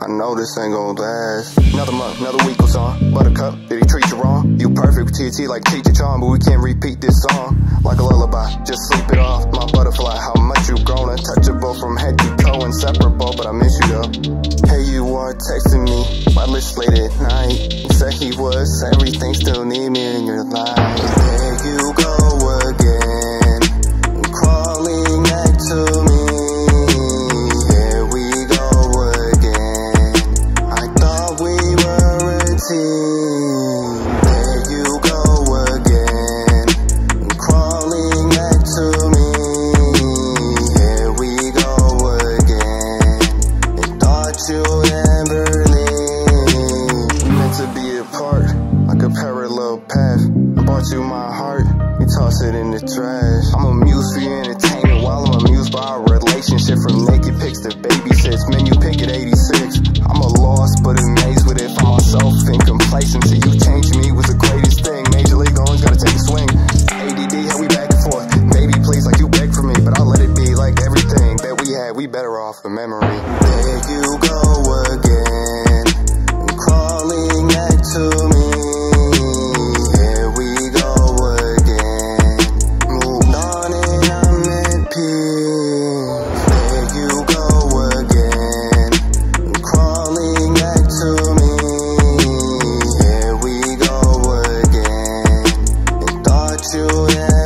I know this ain't gon' last. Another month, another week goes on. Buttercup, did he treat you wrong? You perfect with TT like Cheech and Chong, but we can't repeat this song. Like a lullaby, just sleep it off. My butterfly, how much you grown? Untouchable from head to toe, inseparable, but I miss you though. Hey, you are texting me, my list late at night. You said he was everything, still need me in your life. There you go again, crawling back to me. You